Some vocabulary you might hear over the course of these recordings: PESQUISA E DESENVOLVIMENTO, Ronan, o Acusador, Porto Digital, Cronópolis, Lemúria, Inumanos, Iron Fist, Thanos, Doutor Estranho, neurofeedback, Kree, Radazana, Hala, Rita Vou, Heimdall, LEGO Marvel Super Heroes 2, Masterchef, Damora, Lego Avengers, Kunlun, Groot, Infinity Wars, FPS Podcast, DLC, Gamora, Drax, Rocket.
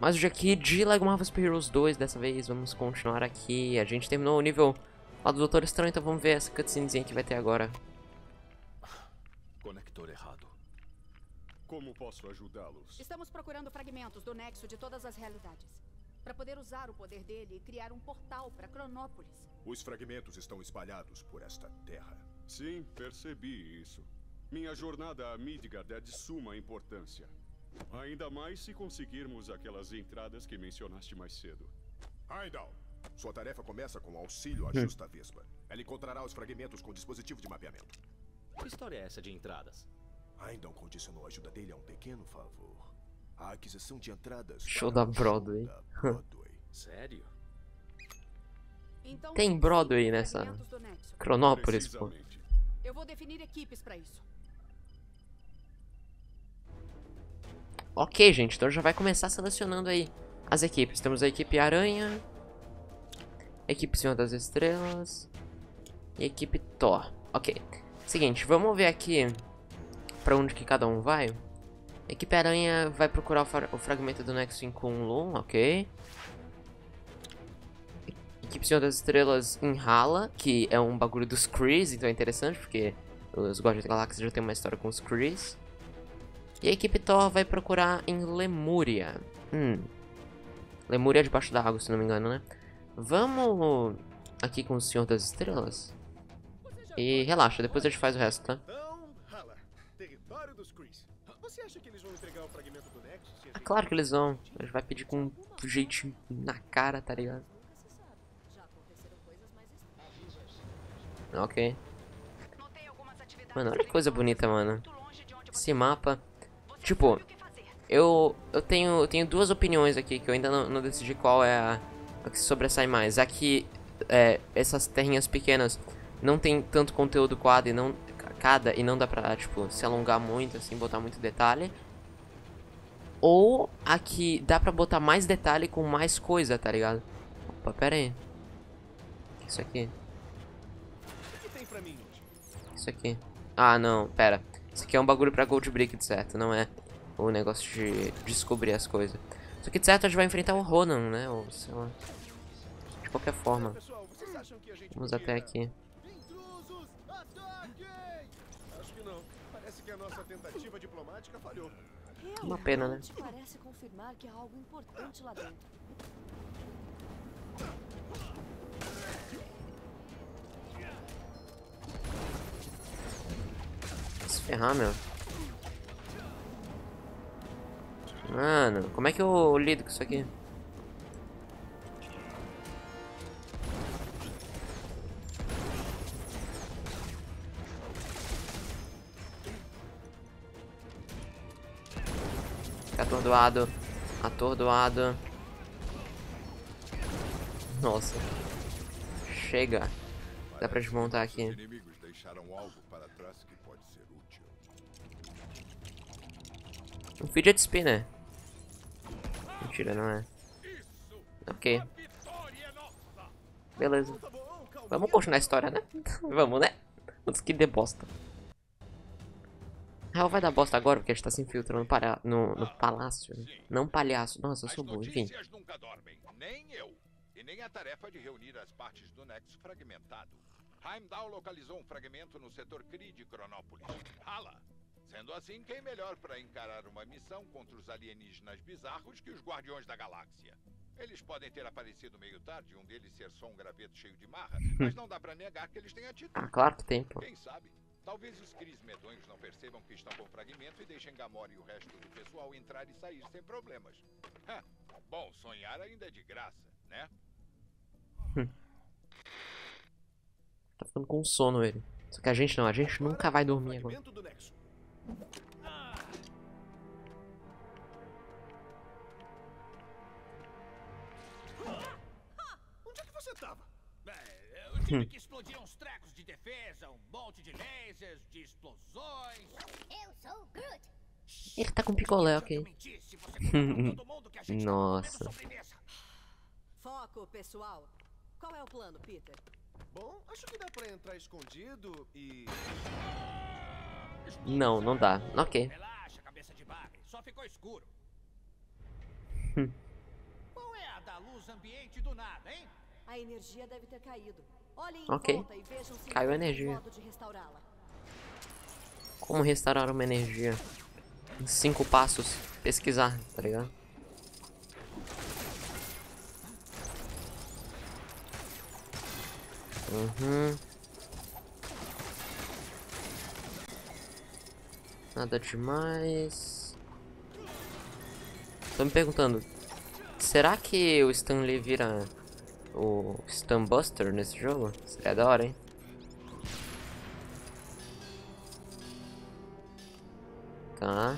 Mas hoje aqui de LEGO Marvel Super Heroes 2, dessa vez vamos continuar aqui. A gente terminou o nível lá do Doutor Estranho, então vamos ver essa cutscenezinha que vai ter agora. Conector errado. Como posso ajudá-los? Estamos procurando fragmentos do Nexo de todas as realidades, para poder usar o poder dele e criar um portal para Cronópolis. Os fragmentos estão espalhados por esta terra. Sim, percebi isso. Minha jornada a Midgard é de suma importância. Ainda mais se conseguirmos aquelas entradas que mencionaste mais cedo. Heimdall, sua tarefa começa com o auxílio à Justa Vespa. Ela encontrará os fragmentos com o dispositivo de mapeamento. Que história é essa de entradas? Heimdall condicionou a ajuda dele a um pequeno favor. A aquisição de entradas... Show da Broadway. Sério? Então, tem Broadway nessa... Cronópolis, pô. Eu vou definir equipes pra isso. Ok, gente, então já vai começar selecionando aí as equipes. Temos a equipe Aranha, equipe Senhor das Estrelas e equipe Thor. Ok, seguinte, vamos ver aqui pra onde que cada um vai. A equipe Aranha vai procurar o fragmento do Nexo em Kunlun, ok. Equipe Senhor das Estrelas em Hala, que é um bagulho dos Krees, então é interessante porque os Guardiões da Galáxia já tem uma história com os Krees. E a equipe Thor vai procurar em Lemúria. Lemúria é debaixo da água, se não me engano, né? Vamos aqui com o Senhor das Estrelas. E relaxa, depois a gente faz o resto, tá? É claro que eles vão. A gente vai pedir com um jeitinho na cara, tá ligado? Ok. Mano, olha que coisa bonita, mano. Esse mapa... Tipo, eu tenho duas opiniões aqui, que eu ainda não decidi qual é a que sobressai mais. Aqui, essas terrinhas pequenas não tem tanto conteúdo cada e não dá pra, tipo, se alongar muito, assim, botar muito detalhe. Ou aqui dá pra botar mais detalhe com mais coisa, tá ligado? Opa, pera aí. Isso aqui. Isso aqui. Ah, não, pera. Isso aqui é um bagulho pra Gold Brick, de certo, não é o negócio de descobrir as coisas. Só que de certo a gente vai enfrentar o Ronan, né, ou sei lá. De qualquer forma. Vamos até aqui. Uma pena, né? Ferrar, meu. Mano, como é que eu lido com isso aqui? Fica atordoado. Atordoado. Nossa. Chega. Dá pra desmontar aqui. Um fidget spinner. Mentira, não é. Ok. Beleza. Vamos continuar a história, né? Vamos, né? Antes que dê bosta. Na real, vai dar bosta agora, porque a gente tá se infiltrando no palácio. Não palhaço. Nossa, eu sou burro, enfim. Nunca dormem. Nem eu. E nem a tarefa de reunir as partes do Nexo fragmentado. Heimdall localizou um fragmento no setor Kree de Cronópolis. Hala! Sendo assim, quem melhor para encarar uma missão contra os alienígenas bizarros que os Guardiões da Galáxia? Eles podem ter aparecido meio tarde, um deles ser só um graveto cheio de marra, mas não dá para negar que eles têm atitude. Ah, claro que tem, pô. Quem sabe? Talvez os Krees medonhos não percebam que estão com fragmento e deixem Gamora e o resto do pessoal entrar e sair sem problemas. Bom, sonhar ainda é de graça, né? Tá ficando com sono ele. Só que a gente nunca vai dormir agora. Onde é que você tava? Eu tive que explodir uns trecos de defesa, um monte de lasers, de explosões. Eu sou o Groot. Ele tá com picolé, ok. Nossa. Foco, pessoal. Qual é o plano, Peter? Bom, acho que dá pra entrar escondido e... Não, não dá. Ok. Relaxa, cabeça de bagre. Só ficou escuro. luz ambiente do nada, hein? A energia deve ter caído. Olhem em volta e vejam se caiu a energia. Como restaurar uma energia? Em 5 passos. Pesquisar, tá ligado? Uhum. Nada demais. Tô me perguntando, será que o Stanley vira o Stan Buster nesse jogo? Seria da hora, hein? Tá.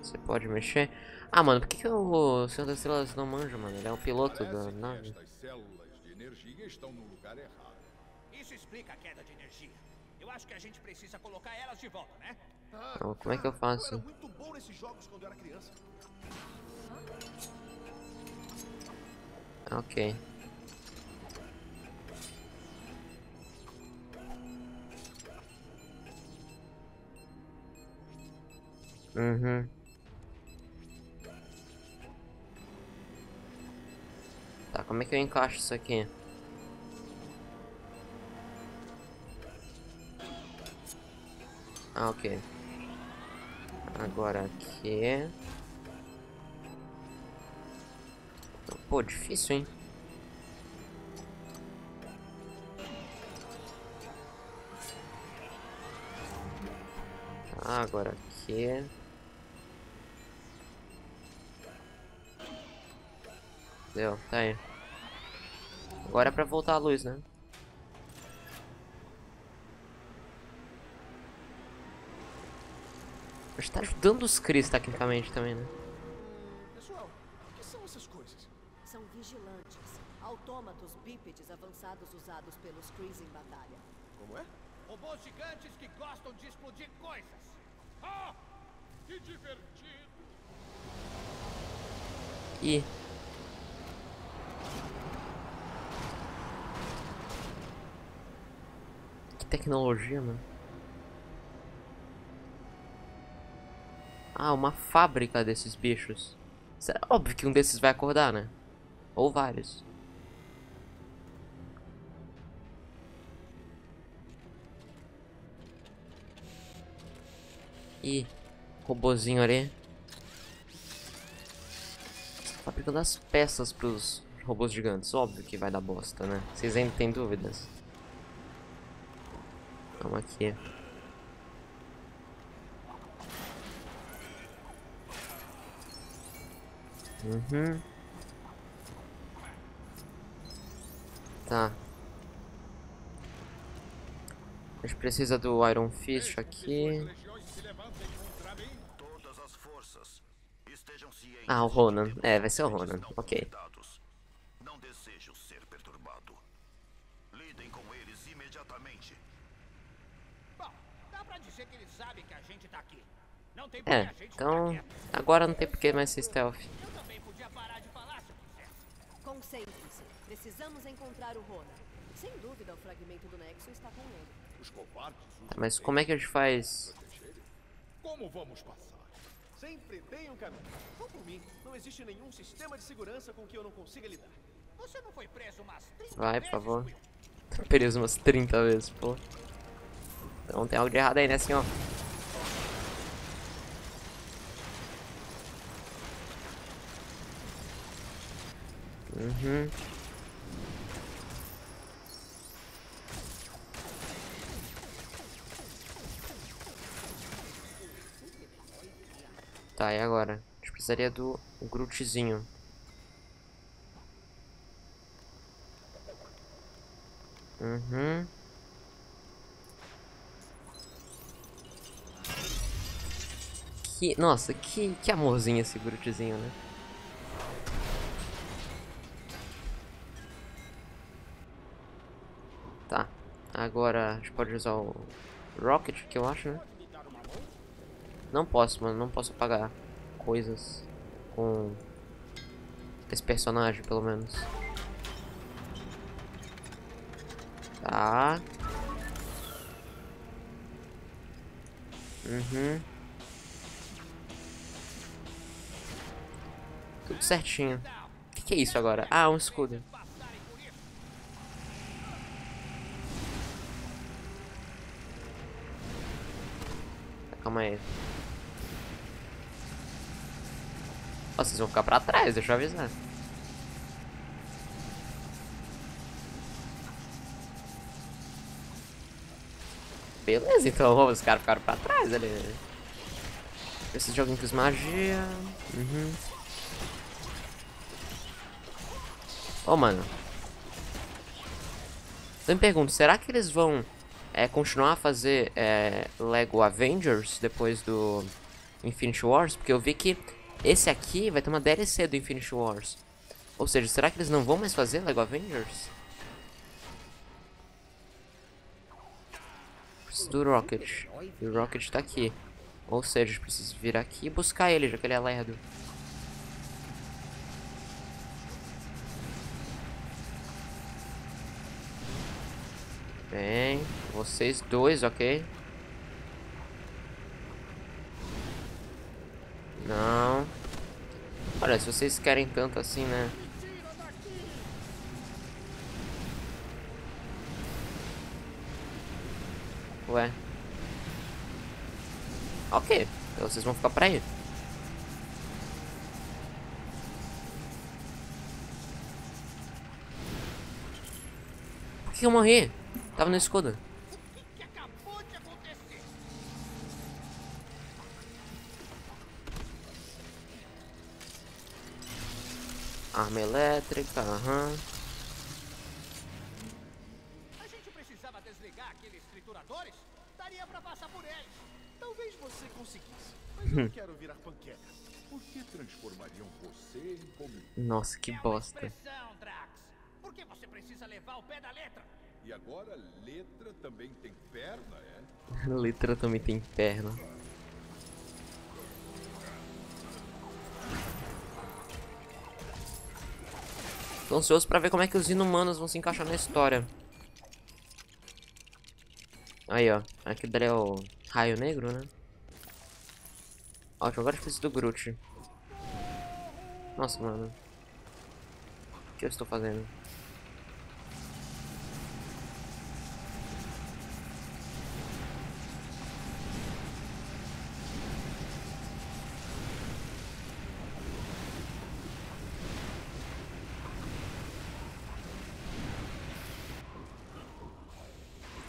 Você pode mexer. Ah, mano, por que que o Senhor das Estrelas não manja, mano? Ele é um piloto da nave. As células de energia estão no lugar errado. Isso explica a queda de energia. Eu acho que a gente precisa colocar elas de volta, né? Então, como é que eu faço? Eu era muito bom nesses jogos quando eu era criança. Ok. Uhum. Tá, como é que eu encaixo isso aqui? Ah, ok. Agora aqui. Pô, difícil, hein? Tá, agora aqui. Deu, tá aí. Agora é pra voltar a luz, né? A gente tá ajudando os Krees tecnicamente também, né? Pessoal, o que são essas coisas? São vigilantes, autômatos bípedes avançados usados pelos Krees em batalha. Como é? Robôs gigantes que gostam de explodir coisas. Ah! Que divertido! Ih. Que tecnologia, mano. Ah, uma fábrica desses bichos. Será óbvio que um desses vai acordar, né? Ou vários. Ih, robozinho ali. Fábrica das peças pros robôs gigantes. Óbvio que vai dar bosta, né? Vocês ainda têm dúvidas? Vamos aqui. Uhum. Tá. A gente precisa do Iron Fist aqui. Ah, o Ronan. É, vai ser o Ronan. Ok. Não desejo ser perturbado. Lidem com eles imediatamente. Bom, dá pra dizer que eles sabem que a gente tá aqui. Não tem porque a gente então, tá aqui. Agora não tem porque mais ser stealth. Concentre-se. Precisamos encontrar o Ronan. Sem dúvida, o fragmento do Nexo está com ele. Os covardes, tá, mas como é que a gente faz? Como vamos passar? Sempre tem um caminho. Vão por mim. Não existe nenhum sistema de segurança com que eu não consiga lidar. Você não foi preso umas 30 vezes, por favor. Preso umas 30 vezes, pô. Então tem algo de errado aí, né, senhor? Uhum. Tá, e agora? A gente precisaria do Grootzinho. Uhum. Que, nossa, que amorzinho esse Grootzinho, né? Agora a gente pode usar o Rocket, que eu acho, né? Não posso, mano. Não posso pagar coisas com esse personagem, pelo menos. Tá. Uhum. Tudo certinho. O que que é isso agora? Ah, um escudo. Calma aí. Ó, vocês vão ficar pra trás, deixa eu avisar. Beleza, então os caras ficaram pra trás ali. Esse joguinho fez magia. Uhum. Ô, mano. Eu me pergunto, será que eles vão continuar a fazer Lego Avengers depois do Infinity Wars? Porque eu vi que esse aqui vai ter uma DLC do Infinity Wars. Ou seja, será que eles não vão mais fazer Lego Avengers? Do Rocket. E o Rocket tá aqui. Ou seja, a gente precisa vir aqui e buscar ele, já que ele é lerdo. Bem, vocês dois, ok? Não. Olha, se vocês querem tanto assim, né? Ué. Ok, então vocês vão ficar pra aí. Por que eu morri? Tava no escudo. O que acabou de acontecer? Arma elétrica, aham. Uhum. Quero virar panqueca. Por que transformariam você em comigo? Nossa, que bosta. É uma expressão, Drax. Por que você precisa levar o pé da letra? E agora letra também tem perna, é? Letra também tem perna. Tô ansioso pra ver como é que os inumanos vão se encaixar na história. Aí, ó. Aqui daria o raio negro, né? Ótimo, agora eu fiz do Groot. Nossa, mano. O que eu estou fazendo?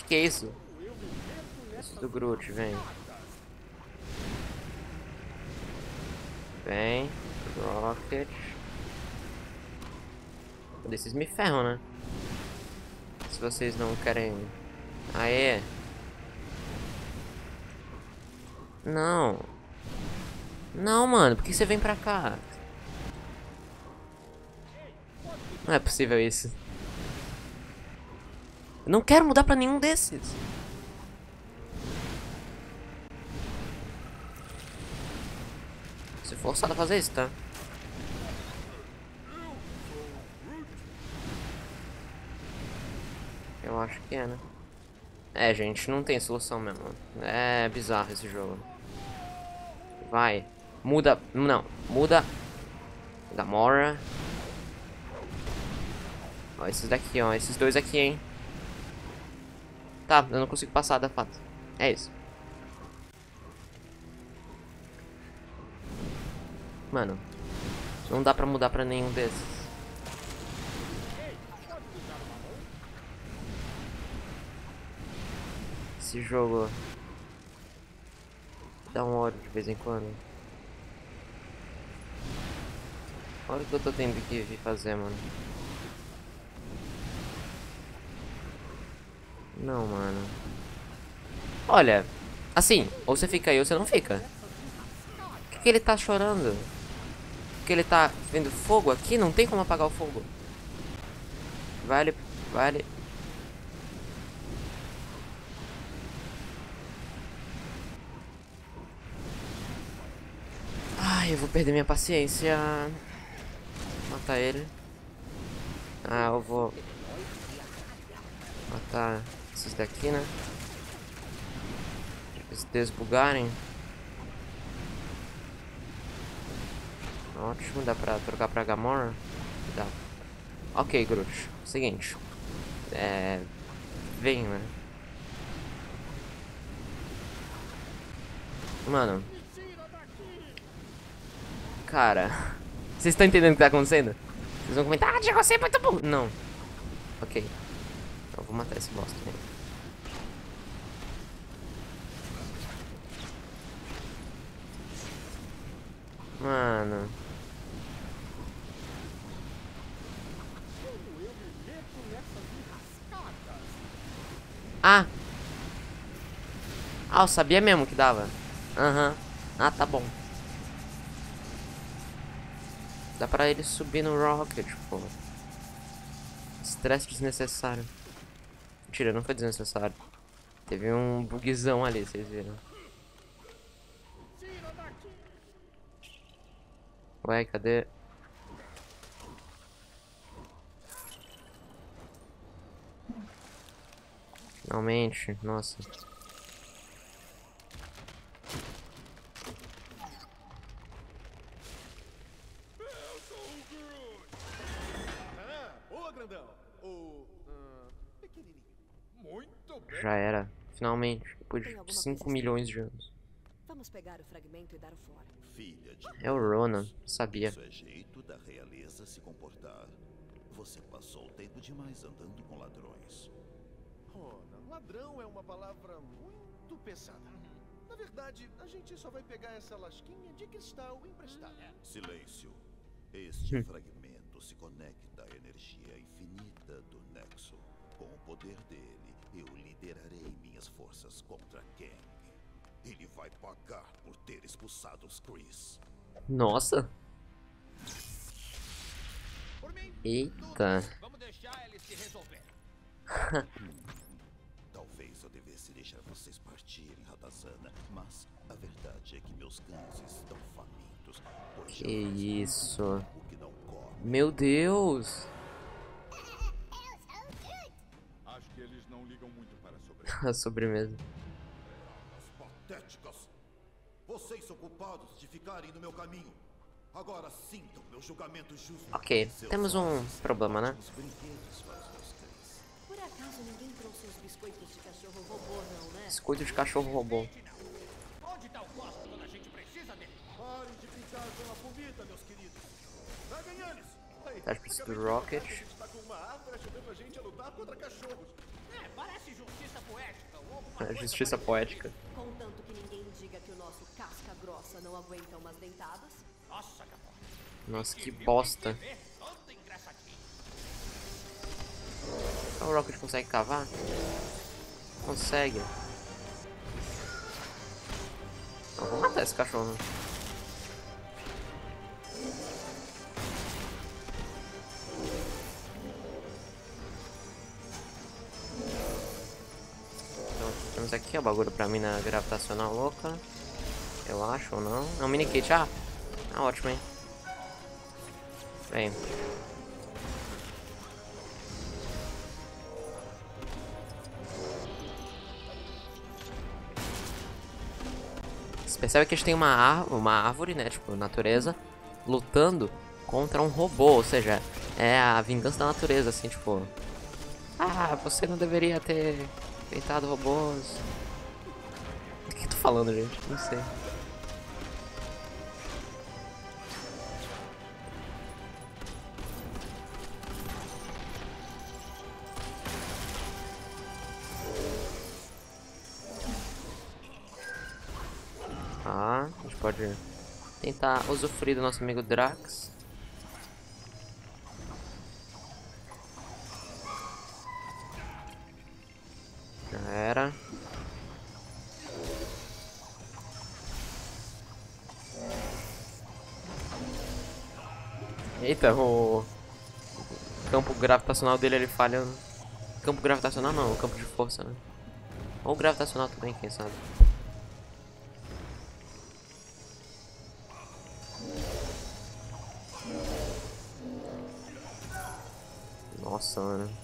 O que é isso? Isso do Groot, velho. Bem, Rocket. Vocês me ferram, né? Se vocês não querem. Aê! Não! Não, mano, por que você vem pra cá? Não é possível isso. Eu não quero mudar pra nenhum desses. Forçado a fazer isso, tá? Eu acho que é, né? É, gente, não tem solução mesmo. É bizarro esse jogo. Vai. Muda. Não, muda. Damora. Ó, esses daqui, ó. Esses dois aqui, hein? Tá, eu não consigo passar da fato. É isso. Mano, não dá pra mudar pra nenhum desses. Esse jogo dá um ódio de vez em quando. Olha o que eu tô tendo que vir fazer, mano. Não, mano. Olha, assim, ou você fica aí ou você não fica. Por que ele tá chorando? Porque ele tá vendo fogo aqui, não tem como apagar o fogo. Vale, vale. Ai, eu vou perder minha paciência. Matar ele. Ah, eu vou matar esses daqui, né? Pra eles desbugarem. Ótimo, dá pra trocar pra Gamora. Tá. Ok, Groot. Seguinte. É... Vem, mano. Mano. Cara. Vocês estão entendendo o que tá acontecendo? Vocês vão comentar. Ah, Diego, você é muito burro. Não. Ok. Então, vou matar esse bosta aí. Mano. Ah. Ah, eu sabia mesmo que dava. Aham. Uhum. Ah, tá bom. Dá pra ele subir no Rocket, pô. Estresse desnecessário. Mentira, não foi desnecessário. Teve um bugzão ali, vocês viram. Ué, cadê? Finalmente, nossa. Eu sou o Groot. Ah, ô grandão, o pequenininho. Muito bem. Já era, finalmente, depois de 5 milhões de anos. Vamos pegar o fragmento e dar o fora. Filha de... É o Ronan, sabia. Isso é jeito da realeza se comportar. Você passou tempo demais andando com ladrões. Ronan, ladrão é uma palavra muito pesada. Na verdade, a gente só vai pegar essa lasquinha de cristal emprestada. Silêncio. Este fragmento se conecta à energia infinita do Nexo. Com o poder dele, eu liderarei minhas forças contra Kang. Ele vai pagar por ter expulsado os Krees. Nossa. Eita. Vamos deixar eles se resolver. Talvez eu devesse deixar vocês partirem, Radazana, mas a verdade é que meus cães estão famintos. Que isso. Meu Deus. Acho que eles não ligam muito para a sobremesa. A sobremesa. Vocês são culpados de ficarem no meu caminho. Agora sintam meu julgamento justo. Ok, temos um problema, né? Por acaso ninguém trouxe os biscoitos de cachorro robô, não, né? Biscoito de cachorro robô. Onde tá o copo quando a gente precisa dele? Parem de ficar com a comida, meus queridos. Peguem eles. Tá precisando do Rocket. A gente tá com uma árvore ajudando a gente a lutar contra cachorros. É, parece justiça poética. É justiça poética. Contanto que ninguém diga que o nosso casca grossa não aguenta umas dentadas. Nossa, nossa, que bosta. O Rocket consegue cavar? Consegue. Não, vou matar esse cachorro. Aqui, ó, bagulho pra mina gravitacional louca. Eu acho ou não? É um mini kit, ah! Ah, ótimo, hein? Bem. Você percebe que a gente tem uma árvore, né? Tipo, natureza, lutando contra um robô, ou seja, é a vingança da natureza, assim, tipo. Ah, você não deveria ter. Peitado robôs. O que eu tô falando, gente? Não sei. Ah, a gente pode tentar usufruir do nosso amigo Drax. Era. Eita, o campo gravitacional dele ele falhando. Campo gravitacional não, o campo de força, né? Ou gravitacional também, quem sabe. Nossa, mano.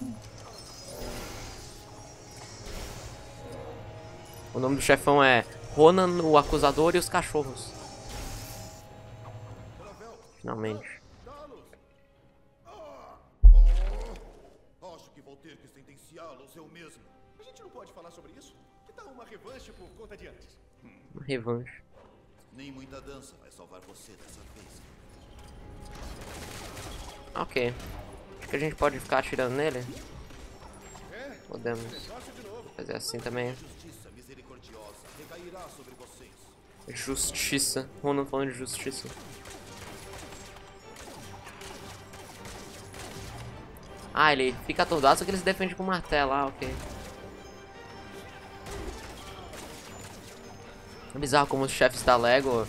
O nome do chefão é Ronan, o Acusador e os Cachorros. Finalmente. que vou ter que sentenciá-los eu mesmo. A gente não pode falar sobre isso? Que tal uma revanche por conta de antes? Revanche. Nem muita dança vai salvar você dessa vez. Ok. Acho que a gente pode ficar atirando nele. Podemos fazer assim também. Justiça. Ronan falando de justiça. Ah, ele fica atordado, só que ele se defende com o martelo. Ah, ok. É bizarro como os chefes da Lego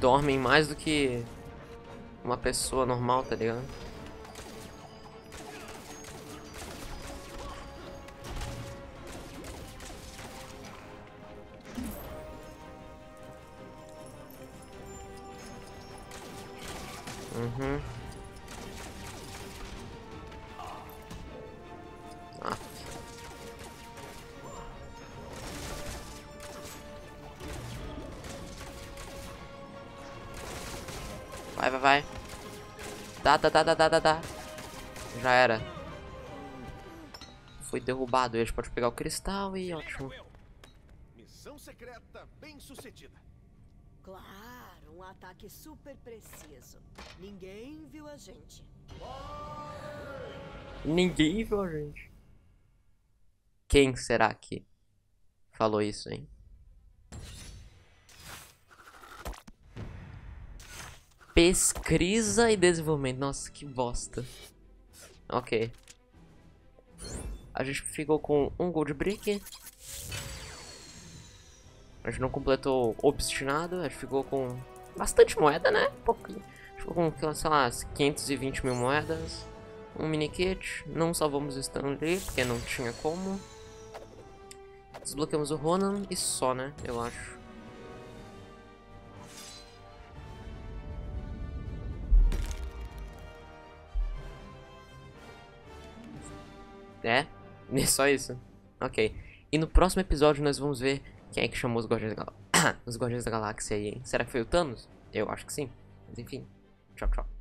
dormem mais do que uma pessoa normal, tá ligado? Uhum. Ah. Vai, vai, vai. Tá. Já era. Foi derrubado. Eles podem pegar o cristal e ótimo. Missão secreta bem sucedida. Claro, um ataque super preciso. Ninguém viu a gente. Ninguém viu a gente. Quem será que falou isso, hein? Pesquisa e desenvolvimento. Nossa, que bosta. Ok. A gente ficou com um gold brick. A gente não completou obstinado, a gente ficou com bastante moeda, né? Pouquinho. A gente ficou com, sei lá, 520 mil moedas. Um mini kit. Não salvamos o Stanley, porque não tinha como. Desbloqueamos o Ronan e só, né? Eu acho. É? É só isso. Ok. E no próximo episódio nós vamos ver... Quem é que chamou os Guardiões da Galáxia? Os Guardiões da Galáxia aí, hein? Será que foi o Thanos? Eu acho que sim. Mas enfim, tchau, tchau.